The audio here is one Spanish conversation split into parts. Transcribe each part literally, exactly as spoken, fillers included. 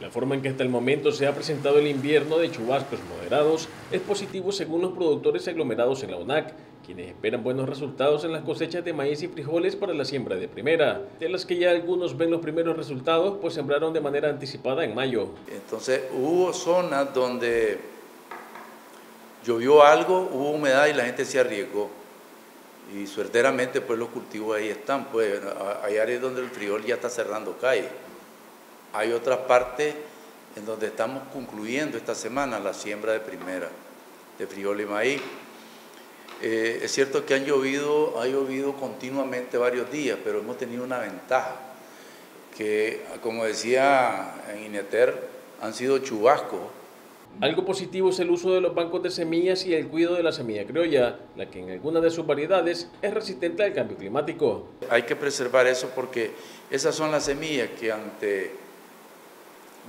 La forma en que hasta el momento se ha presentado el invierno de chubascos moderados es positivo según los productores aglomerados en la UNAG, quienes esperan buenos resultados en las cosechas de maíz y frijoles para la siembra de primera, de las que ya algunos ven los primeros resultados, pues sembraron de manera anticipada en mayo. Entonces hubo zonas donde llovió algo, hubo humedad y la gente se arriesgó. Y suerteramente pues los cultivos ahí están, pues hay áreas donde el frijol ya está cerrando calle. Hay otras partes en donde estamos concluyendo esta semana la siembra de primera de frijol y maíz. Eh, es cierto que han llovido, ha llovido continuamente varios días, pero hemos tenido una ventaja, que como decía en INETER, han sido chubascos. Algo positivo es el uso de los bancos de semillas y el cuidado de la semilla criolla, la que en algunas de sus variedades es resistente al cambio climático. Hay que preservar eso porque esas son las semillas que ante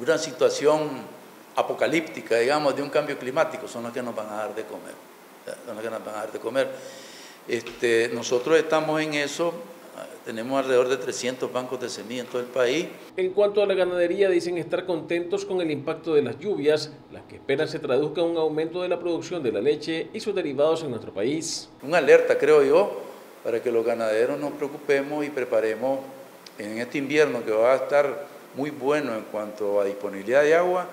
una situación apocalíptica, digamos, de un cambio climático, son las que nos van a dar de comer. Son las que nos van a dar de comer. Este, nosotros estamos en eso. Tenemos alrededor de trescientos bancos de semilla en todo el país. En cuanto a la ganadería, dicen estar contentos con el impacto de las lluvias, las que esperan se traduzca en un aumento de la producción de la leche y sus derivados en nuestro país. Una alerta, creo yo, para que los ganaderos nos preocupemos y preparemos en este invierno, que va a estar muy bueno en cuanto a disponibilidad de agua,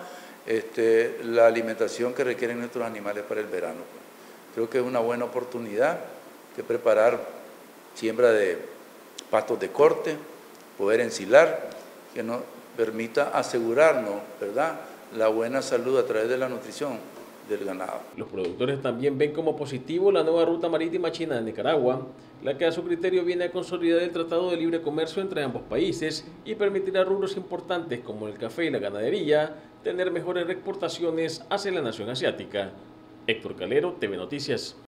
este, la alimentación que requieren nuestros animales para el verano. Creo que es una buena oportunidad que preparar siembra de pastos de corte, poder ensilar, que nos permita asegurarnos, ¿verdad?, la buena salud a través de la nutrición del ganado. Los productores también ven como positivo la nueva ruta marítima china de Nicaragua, la que a su criterio viene a consolidar el Tratado de Libre Comercio entre ambos países y permitirá rubros importantes como el café y la ganadería tener mejores exportaciones hacia la nación asiática. Héctor Calero, T V Noticias.